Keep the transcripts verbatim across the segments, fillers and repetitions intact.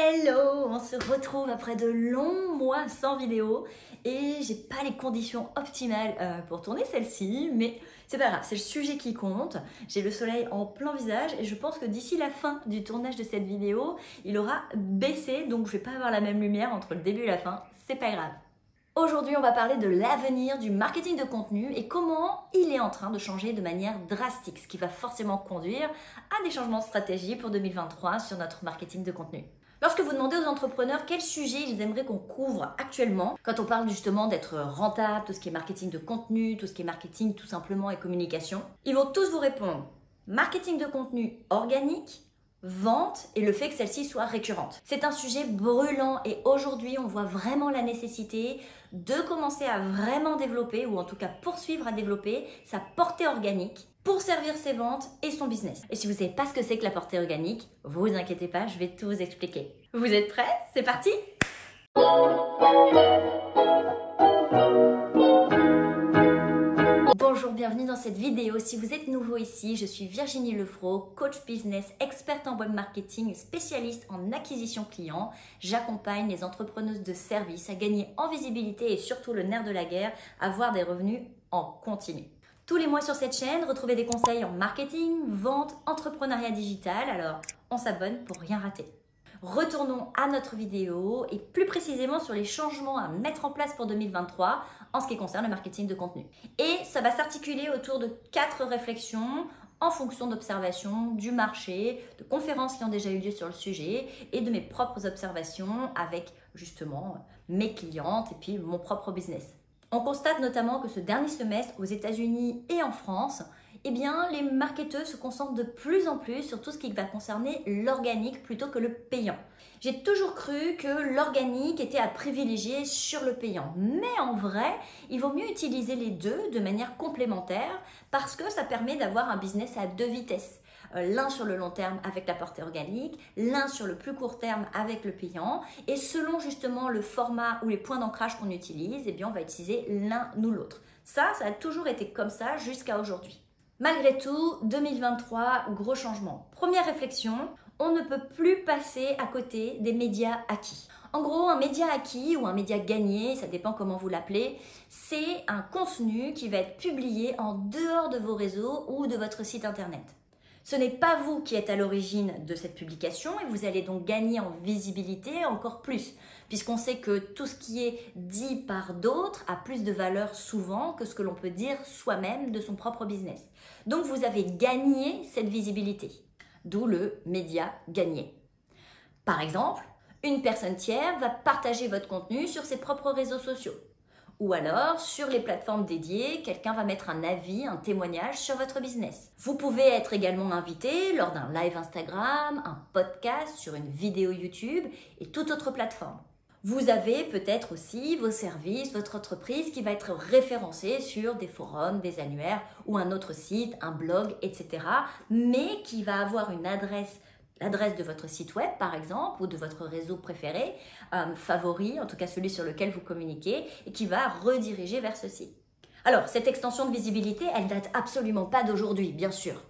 Hello, on se retrouve après de longs mois sans vidéo et j'ai pas les conditions optimales euh, pour tourner celle-ci, mais c'est pas grave, c'est le sujet qui compte. J'ai le soleil en plein visage et je pense que d'ici la fin du tournage de cette vidéo, il aura baissé, donc je vais pas avoir la même lumière entre le début et la fin, c'est pas grave. Aujourd'hui, on va parler de l'avenir du marketing de contenu et comment il est en train de changer de manière drastique, ce qui va forcément conduire à des changements de stratégie pour deux mille vingt-trois sur notre marketing de contenu. Lorsque vous demandez aux entrepreneurs quels sujets ils aimeraient qu'on couvre actuellement, quand on parle justement d'être rentable, tout ce qui est marketing de contenu, tout ce qui est marketing tout simplement et communication, ils vont tous vous répondre marketing de contenu organique, vente et le fait que celle-ci soit récurrente. C'est un sujet brûlant et aujourd'hui on voit vraiment la nécessité de commencer à vraiment développer ou en tout cas poursuivre à développer sa portée organique pour servir ses ventes et son business. Et si vous ne savez pas ce que c'est que la portée organique, vous inquiétez pas, je vais tout vous expliquer. Vous êtes prêts? C'est parti! Bonjour, bienvenue dans cette vidéo. Si vous êtes nouveau ici, je suis Virginie Levraud, coach business, experte en web marketing, spécialiste en acquisition client. J'accompagne les entrepreneuses de services à gagner en visibilité et surtout le nerf de la guerre, avoir des revenus en continu. Tous les mois sur cette chaîne, retrouvez des conseils en marketing, vente, entrepreneuriat digital. Alors, on s'abonne pour rien rater. Retournons à notre vidéo et plus précisément sur les changements à mettre en place pour deux mille vingt-trois en ce qui concerne le marketing de contenu. Et ça va s'articuler autour de quatre réflexions en fonction d'observations du marché, de conférences qui ont déjà eu lieu sur le sujet et de mes propres observations avec justement mes clientes et puis mon propre business. On constate notamment que ce dernier semestre, aux États-Unis et en France, eh bien, les marketeurs se concentrent de plus en plus sur tout ce qui va concerner l'organique plutôt que le payant. J'ai toujours cru que l'organique était à privilégier sur le payant. Mais en vrai, il vaut mieux utiliser les deux de manière complémentaire parce que ça permet d'avoir un business à deux vitesses. L'un sur le long terme avec la portée organique, l'un sur le plus court terme avec le payant. Et selon justement le format ou les points d'ancrage qu'on utilise, eh bien on va utiliser l'un ou l'autre. Ça, ça a toujours été comme ça jusqu'à aujourd'hui. Malgré tout, deux mille vingt-trois, gros changement. Première réflexion, on ne peut plus passer à côté des médias acquis. En gros, un média acquis ou un média gagné, ça dépend comment vous l'appelez, c'est un contenu qui va être publié en dehors de vos réseaux ou de votre site internet. Ce n'est pas vous qui êtes à l'origine de cette publication et vous allez donc gagner en visibilité encore plus, puisqu'on sait que tout ce qui est dit par d'autres a plus de valeur souvent que ce que l'on peut dire soi-même de son propre business. Donc vous avez gagné cette visibilité, d'où le média gagné. Par exemple, une personne tiers va partager votre contenu sur ses propres réseaux sociaux. Ou alors, sur les plateformes dédiées, quelqu'un va mettre un avis, un témoignage sur votre business. Vous pouvez être également invité lors d'un live Instagram, un podcast, sur une vidéo YouTube et toute autre plateforme. Vous avez peut-être aussi vos services, votre entreprise qui va être référencée sur des forums, des annuaires ou un autre site, un blog, et cetera. Mais qui va avoir une adresse, l'adresse de votre site web par exemple ou de votre réseau préféré, euh, favori, en tout cas celui sur lequel vous communiquez et qui va rediriger vers ceci. Alors cette extension de visibilité, elle ne date absolument pas d'aujourd'hui bien sûr.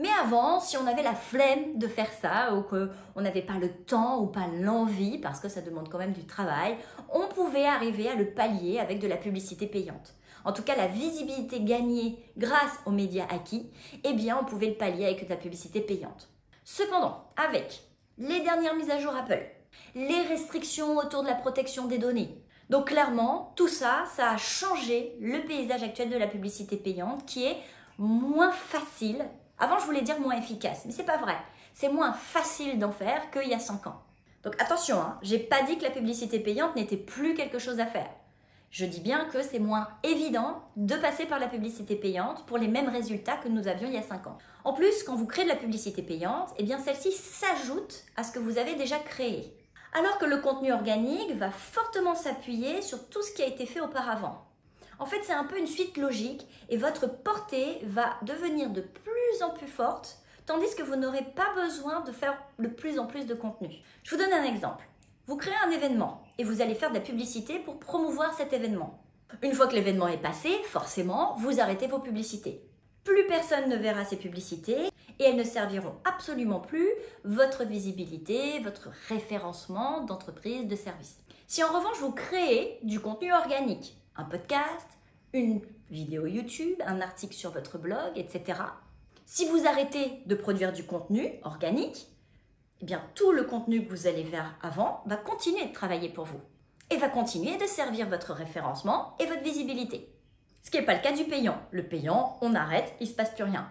Mais avant, si on avait la flemme de faire ça ou qu'on n'avait pas le temps ou pas l'envie parce que ça demande quand même du travail, on pouvait arriver à le pallier avec de la publicité payante. En tout cas, la visibilité gagnée grâce aux médias acquis, eh bien on pouvait le pallier avec de la publicité payante. Cependant, avec les dernières mises à jour Apple, les restrictions autour de la protection des données, donc clairement, tout ça, ça a changé le paysage actuel de la publicité payante qui est moins facile. Avant, je voulais dire moins efficace, mais c'est pas vrai. C'est moins facile d'en faire qu'il y a cinq ans. Donc attention, hein, j'ai pas dit que la publicité payante n'était plus quelque chose à faire. Je dis bien que c'est moins évident de passer par la publicité payante pour les mêmes résultats que nous avions il y a cinq ans. En plus, quand vous créez de la publicité payante, eh bien celle-ci s'ajoute à ce que vous avez déjà créé. Alors que le contenu organique va fortement s'appuyer sur tout ce qui a été fait auparavant. En fait, c'est un peu une suite logique et votre portée va devenir de plus en plus forte, tandis que vous n'aurez pas besoin de faire de plus en plus de contenu. Je vous donne un exemple. Vous créez un événement et vous allez faire de la publicité pour promouvoir cet événement. Une fois que l'événement est passé, forcément, vous arrêtez vos publicités. Plus personne ne verra ces publicités et elles ne serviront absolument plus votre visibilité, votre référencement d'entreprise, de service. Si en revanche vous créez du contenu organique, un podcast, une vidéo YouTube, un article sur votre blog, et cetera. Si vous arrêtez de produire du contenu organique, eh bien, tout le contenu que vous allez vers avant va continuer de travailler pour vous et va continuer de servir votre référencement et votre visibilité. Ce qui n'est pas le cas du payant. Le payant, on arrête, il ne se passe plus rien.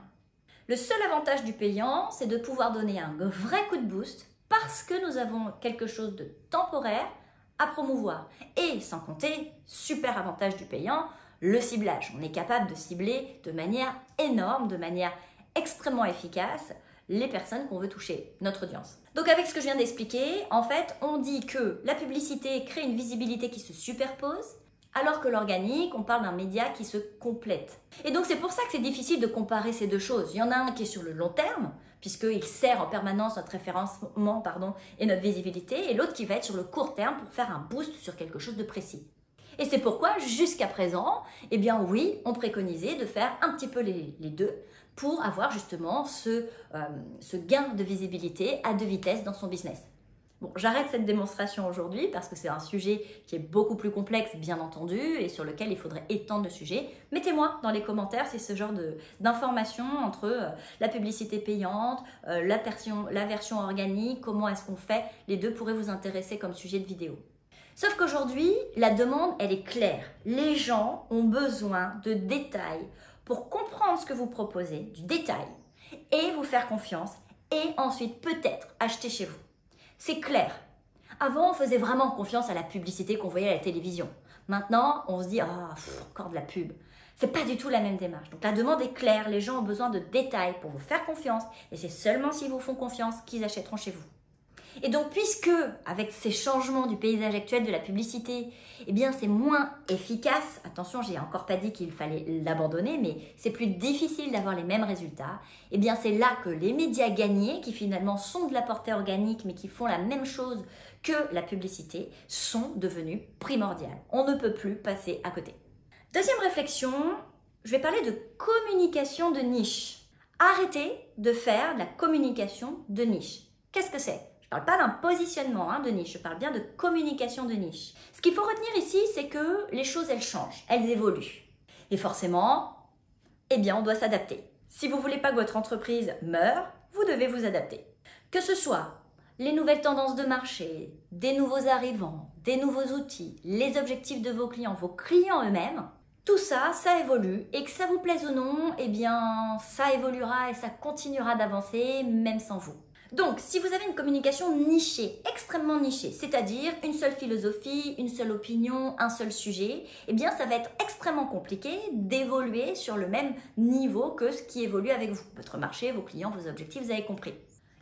Le seul avantage du payant, c'est de pouvoir donner un vrai coup de boost parce que nous avons quelque chose de temporaire à promouvoir. Et sans compter, super avantage du payant, le ciblage. On est capable de cibler de manière énorme, de manière extrêmement efficace les personnes qu'on veut toucher, notre audience. Donc avec ce que je viens d'expliquer, en fait, on dit que la publicité crée une visibilité qui se superpose, alors que l'organique, on parle d'un média qui se complète. Et donc c'est pour ça que c'est difficile de comparer ces deux choses. Il y en a un qui est sur le long terme, puisqu'il sert en permanence notre référencement pardon, et notre visibilité, et l'autre qui va être sur le court terme pour faire un boost sur quelque chose de précis. Et c'est pourquoi, jusqu'à présent, eh bien oui, on préconisait de faire un petit peu les, les deux pour avoir justement ce, euh, ce gain de visibilité à deux vitesses dans son business. Bon, j'arrête cette démonstration aujourd'hui parce que c'est un sujet qui est beaucoup plus complexe, bien entendu, et sur lequel il faudrait étendre le sujet. Mettez-moi dans les commentaires si ce genre d'informations entre euh, la publicité payante, euh, la, version, la version organique, comment est-ce qu'on fait, les deux pourraient vous intéresser comme sujet de vidéo. Sauf qu'aujourd'hui, la demande, elle est claire. Les gens ont besoin de détails pour comprendre ce que vous proposez, du détail, et vous faire confiance, et ensuite peut-être acheter chez vous. C'est clair. Avant, on faisait vraiment confiance à la publicité qu'on voyait à la télévision. Maintenant, on se dit « Ah, oh, encore de la pub ». C'est pas du tout la même démarche. Donc la demande est claire, les gens ont besoin de détails pour vous faire confiance, et c'est seulement s'ils vous font confiance qu'ils achèteront chez vous. Et donc, puisque avec ces changements du paysage actuel de la publicité, eh bien, c'est moins efficace. Attention, j'ai encore pas dit qu'il fallait l'abandonner, mais c'est plus difficile d'avoir les mêmes résultats. Eh bien, c'est là que les médias gagnés, qui finalement sont de la portée organique, mais qui font la même chose que la publicité, sont devenus primordiales. On ne peut plus passer à côté. Deuxième réflexion, je vais parler de communication de niche. Arrêtez de faire de la communication de niche. Qu'est-ce que c'est ? Je ne parle pas d'un positionnement hein, de niche, je parle bien de communication de niche. Ce qu'il faut retenir ici, c'est que les choses, elles changent, elles évoluent. Et forcément, eh bien, on doit s'adapter. Si vous ne voulez pas que votre entreprise meure, vous devez vous adapter. Que ce soit les nouvelles tendances de marché, des nouveaux arrivants, des nouveaux outils, les objectifs de vos clients, vos clients eux-mêmes, tout ça, ça évolue. Et que ça vous plaise ou non, eh bien, ça évoluera et ça continuera d'avancer, même sans vous. Donc, si vous avez une communication nichée, extrêmement nichée, c'est-à-dire une seule philosophie, une seule opinion, un seul sujet, eh bien, ça va être extrêmement compliqué d'évoluer sur le même niveau que ce qui évolue avec vous, votre marché, vos clients, vos objectifs, vous avez compris.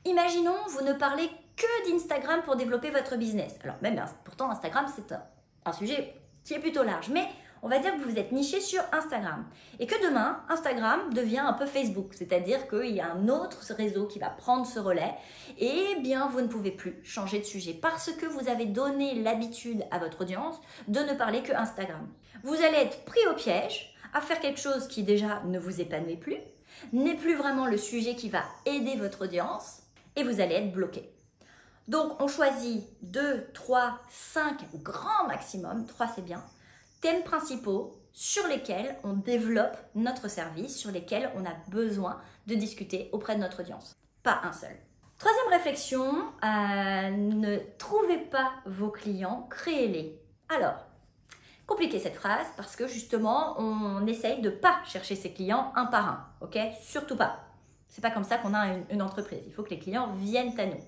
Imaginons, vous ne parlez que d'Instagram pour développer votre business. Alors, même pourtant, Instagram, c'est un, un sujet qui est plutôt large, mais on va dire que vous êtes niché sur Instagram et que demain, Instagram devient un peu Facebook, c'est-à-dire qu'il y a un autre réseau qui va prendre ce relais et bien vous ne pouvez plus changer de sujet parce que vous avez donné l'habitude à votre audience de ne parler que Instagram. Vous allez être pris au piège à faire quelque chose qui déjà ne vous épanouit plus, n'est plus vraiment le sujet qui va aider votre audience et vous allez être bloqué. Donc, on choisit deux, trois, cinq grand maximum, trois c'est bien, thèmes principaux sur lesquels on développe notre service, sur lesquels on a besoin de discuter auprès de notre audience. Pas un seul. Troisième réflexion, euh, ne trouvez pas vos clients, créez-les. Alors, compliquée cette phrase parce que justement, on essaye de ne pas chercher ses clients un par un, ok? Surtout pas. C'est pas comme ça qu'on a une, une entreprise. Il faut que les clients viennent à nous.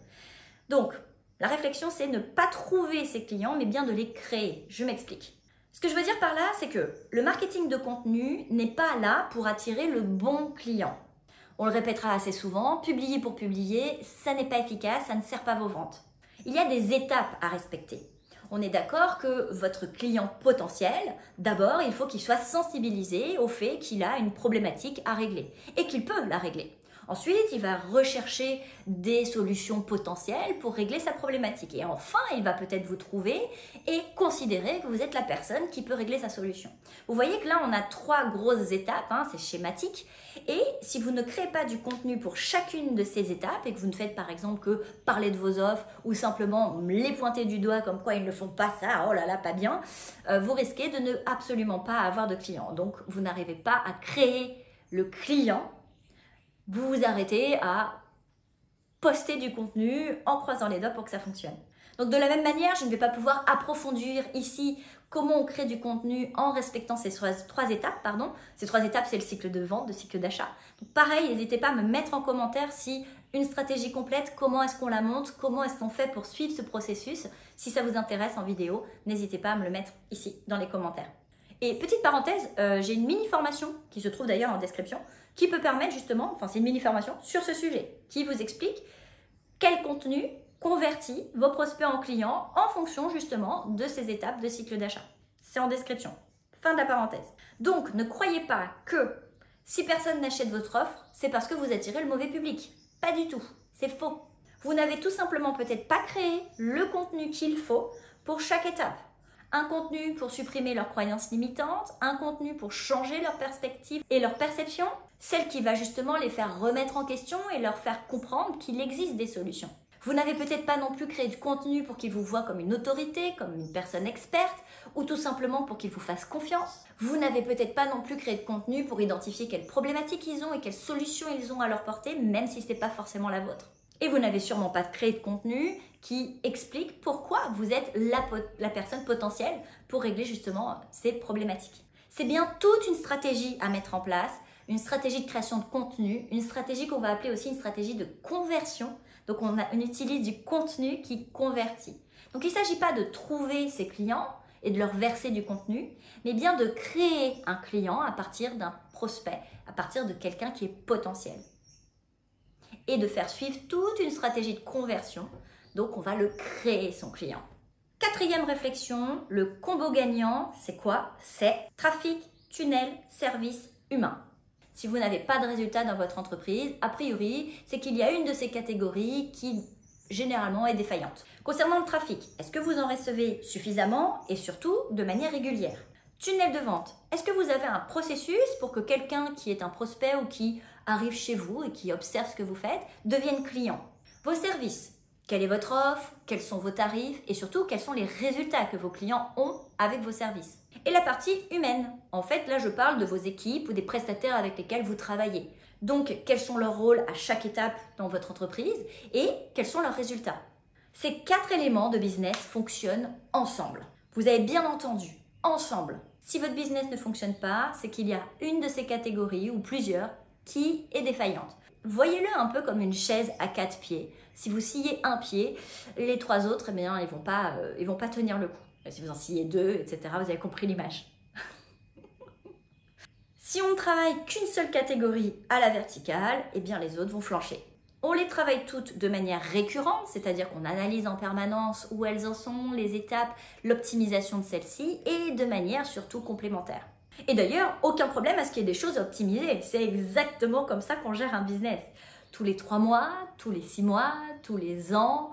Donc, la réflexion, c'est ne pas trouver ses clients, mais bien de les créer. Je m'explique. Ce que je veux dire par là, c'est que le marketing de contenu n'est pas là pour attirer le bon client. On le répétera assez souvent, publier pour publier, ça n'est pas efficace, ça ne sert pas vos ventes. Il y a des étapes à respecter. On est d'accord que votre client potentiel, d'abord, il faut qu'il soit sensibilisé au fait qu'il a une problématique à régler et qu'il peut la régler. Ensuite, il va rechercher des solutions potentielles pour régler sa problématique. Et enfin, il va peut-être vous trouver et considérer que vous êtes la personne qui peut régler sa solution. Vous voyez que là, on a trois grosses étapes, hein, c'est schématique. Et si vous ne créez pas du contenu pour chacune de ces étapes et que vous ne faites par exemple que parler de vos offres ou simplement les pointer du doigt comme quoi ils ne font pas ça, oh là là, pas bien, euh, vous risquez de ne absolument pas avoir de clients. Donc, vous n'arrivez pas à créer le client, vous vous arrêtez à poster du contenu en croisant les doigts pour que ça fonctionne. Donc de la même manière, je ne vais pas pouvoir approfondir ici comment on crée du contenu en respectant ces trois, trois étapes. Pardon. Ces trois étapes, c'est le cycle de vente, le cycle d'achat. Donc pareil, n'hésitez pas à me mettre en commentaire si une stratégie complète, comment est-ce qu'on la monte, comment est-ce qu'on fait pour suivre ce processus. Si ça vous intéresse en vidéo, n'hésitez pas à me le mettre ici dans les commentaires. Et petite parenthèse, euh, j'ai une mini-formation qui se trouve d'ailleurs en description qui peut permettre justement, enfin c'est une mini-formation sur ce sujet qui vous explique quel contenu convertit vos prospects en clients en fonction justement de ces étapes de cycle d'achat. C'est en description. Fin de la parenthèse. Donc ne croyez pas que si personne n'achète votre offre, c'est parce que vous attirez le mauvais public. Pas du tout, c'est faux. Vous n'avez tout simplement peut-être pas créé le contenu qu'il faut pour chaque étape. Un contenu pour supprimer leurs croyances limitantes, un contenu pour changer leur perspective et leur perception, celle qui va justement les faire remettre en question et leur faire comprendre qu'il existe des solutions. Vous n'avez peut-être pas non plus créé du contenu pour qu'ils vous voient comme une autorité, comme une personne experte, ou tout simplement pour qu'ils vous fassent confiance. Vous n'avez peut-être pas non plus créé de contenu pour identifier quelles problématiques ils ont et quelles solutions ils ont à leur portée, même si ce n'est pas forcément la vôtre. Et vous n'avez sûrement pas créé de contenu qui explique pourquoi vous êtes la, la personne potentielle pour régler justement ces problématiques. C'est bien toute une stratégie à mettre en place, une stratégie de création de contenu, une stratégie qu'on va appeler aussi une stratégie de conversion. Donc on, a, on utilise du contenu qui convertit. Donc il ne s'agit pas de trouver ses clients et de leur verser du contenu, mais bien de créer un client à partir d'un prospect, à partir de quelqu'un qui est potentiel. Et de faire suivre toute une stratégie de conversion. Donc, on va le créer, son client. Quatrième réflexion, le combo gagnant, c'est quoi? C'est trafic, tunnel, service, humain. Si vous n'avez pas de résultat dans votre entreprise, a priori, c'est qu'il y a une de ces catégories qui, généralement, est défaillante. Concernant le trafic, est-ce que vous en recevez suffisamment et surtout de manière régulière? Tunnel de vente, est-ce que vous avez un processus pour que quelqu'un qui est un prospect ou qui arrive chez vous et qui observe ce que vous faites devienne client? Vos services, quelle est votre offre, quels sont vos tarifs et surtout quels sont les résultats que vos clients ont avec vos services? Et la partie humaine, en fait là je parle de vos équipes ou des prestataires avec lesquels vous travaillez. Donc quels sont leurs rôles à chaque étape dans votre entreprise et quels sont leurs résultats? Ces quatre éléments de business fonctionnent ensemble. Vous avez bien entendu, ensemble. Si votre business ne fonctionne pas, c'est qu'il y a une de ces catégories ou plusieurs qui est défaillante. Voyez-le un peu comme une chaise à quatre pieds. Si vous sciez un pied, les trois autres, eh bien, ils vont pas, euh, ils vont pas tenir le coup. Et si vous en sciez deux, et cetera, vous avez compris l'image. Si on ne travaille qu'une seule catégorie à la verticale, eh bien, les autres vont flancher. On les travaille toutes de manière récurrente, c'est-à-dire qu'on analyse en permanence où elles en sont, les étapes, l'optimisation de celles-ci et de manière surtout complémentaire. Et d'ailleurs, aucun problème à ce qu'il y ait des choses à optimiser. C'est exactement comme ça qu'on gère un business. Tous les trois mois, tous les six mois, tous les ans,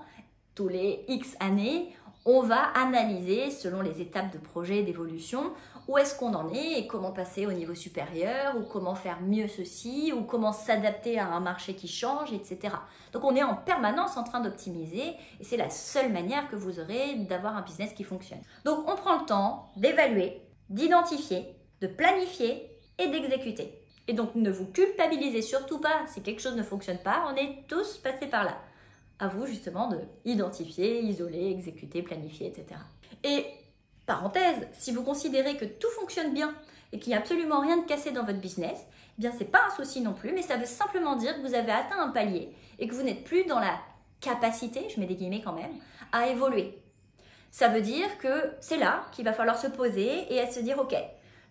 tous les X années, on va analyser selon les étapes de projet et d'évolution où est-ce qu'on en est et comment passer au niveau supérieur ou comment faire mieux ceci ou comment s'adapter à un marché qui change, et cetera. Donc, on est en permanence en train d'optimiser et c'est la seule manière que vous aurez d'avoir un business qui fonctionne. Donc, on prend le temps d'évaluer, d'identifier, de planifier et d'exécuter. Et donc, ne vous culpabilisez surtout pas si quelque chose ne fonctionne pas, on est tous passés par là. À vous justement de identifier, isoler, exécuter, planifier, et cetera. Et parenthèse, si vous considérez que tout fonctionne bien et qu'il n'y a absolument rien de cassé dans votre business, eh bien c'est pas un souci non plus, mais ça veut simplement dire que vous avez atteint un palier et que vous n'êtes plus dans la capacité, je mets des guillemets quand même, à évoluer. Ça veut dire que c'est là qu'il va falloir se poser et à se dire « Ok,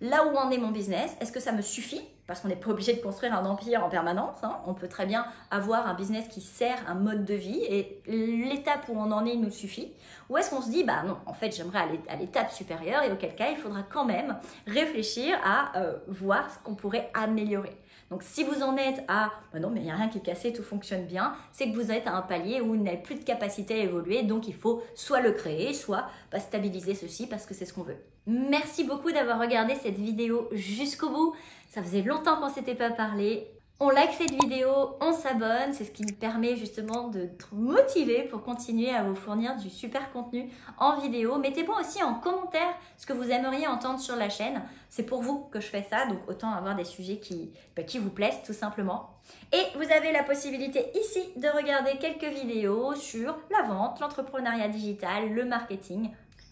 là où en est mon business, est-ce que ça me suffit ?» Parce qu'on n'est pas obligé de construire un empire en permanence. Hein. On peut très bien avoir un business qui sert un mode de vie et l'étape où on en est nous suffit. Ou est-ce qu'on se dit, bah non, en fait, j'aimerais aller à l'étape supérieure et auquel cas, il faudra quand même réfléchir à euh, voir ce qu'on pourrait améliorer. Donc si vous en êtes à bah « non mais il n'y a rien qui est cassé, tout fonctionne bien », c'est que vous êtes à un palier où vous n'avez plus de capacité à évoluer, donc il faut soit le créer, soit bah, stabiliser ceci parce que c'est ce qu'on veut. Merci beaucoup d'avoir regardé cette vidéo jusqu'au bout. Ça faisait longtemps qu'on ne s'était pas parlé. On like cette vidéo, on s'abonne, c'est ce qui me permet justement de vous motiver pour continuer à vous fournir du super contenu en vidéo. Mettez-moi aussi en commentaire ce que vous aimeriez entendre sur la chaîne. C'est pour vous que je fais ça, donc autant avoir des sujets qui, bah, qui vous plaisent tout simplement. Et vous avez la possibilité ici de regarder quelques vidéos sur la vente, l'entrepreneuriat digital, le marketing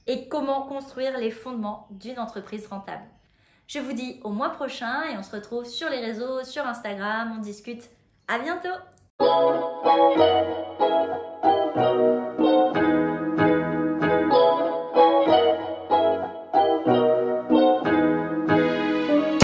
et comment construire les fondements d'une entreprise rentable. Je vous dis au mois prochain et on se retrouve sur les réseaux, sur Instagram, on discute. À bientôt!